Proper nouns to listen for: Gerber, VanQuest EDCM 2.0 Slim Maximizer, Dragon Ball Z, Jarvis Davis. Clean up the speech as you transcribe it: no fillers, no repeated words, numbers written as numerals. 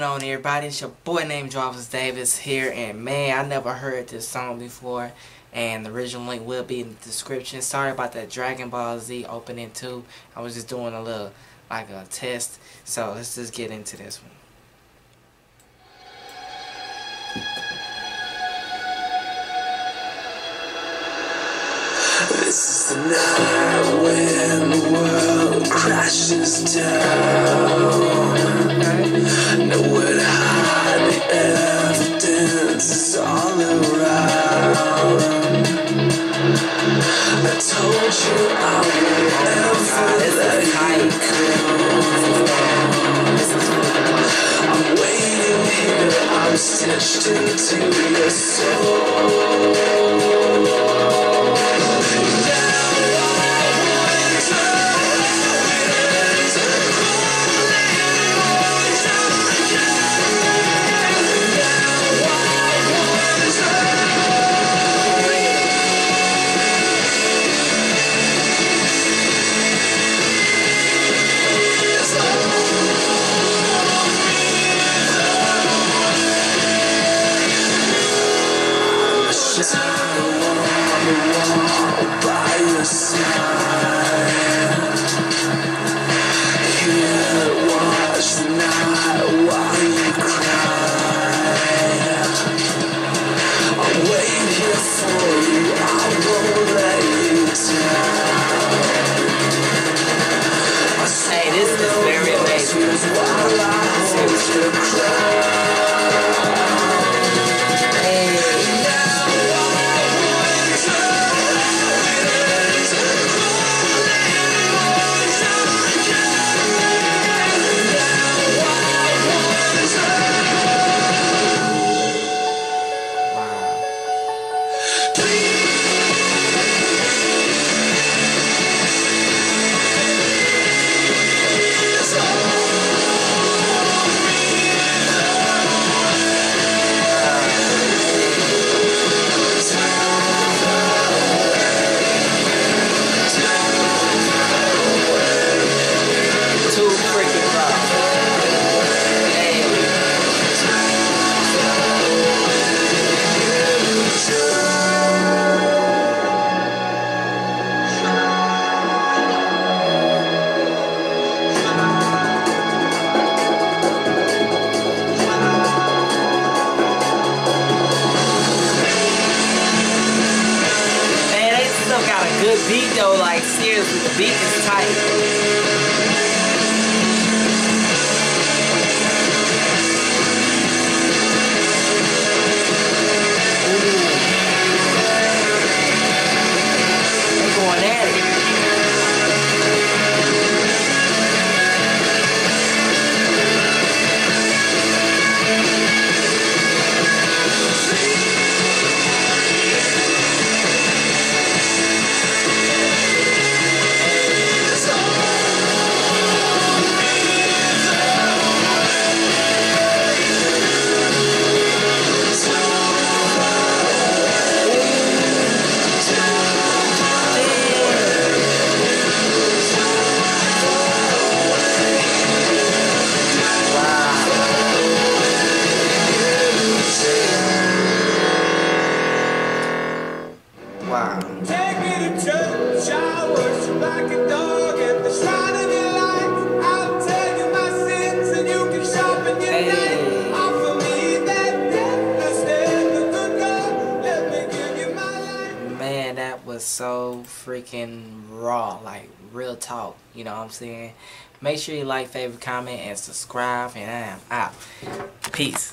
going on, everybody? It's your boy named Jarvis Davis here, and man, I never heard this song before, and the original link will be in the description. Sorry about that Dragon Ball Z opening too. I was just doing a little, like a test, so let's just get into this one. This is the night when the world crashes down. Nowhere to hide, the evidence is all around. I told you I would never let you go. I'm waiting here, I'm stitched into your soul. By your side, here watch the night while you cry. I'll wait here for you, I won't let you down. Hey, this is very amazing. While I hold your cry. Beat though, like seriously, the beat is tight. So freaking raw, like real talk, you know what I'm saying? Make sure you like, favorite, comment, and subscribe, and I'm out. Peace.